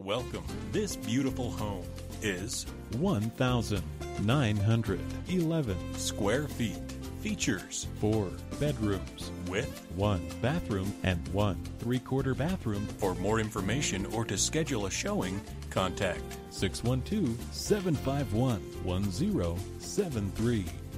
Welcome. This beautiful home is 1,911 square feet. Features 4 bedrooms with 1 bathroom and 1 3/4 bathroom. For more information or to schedule a showing, contact 612-751-1073.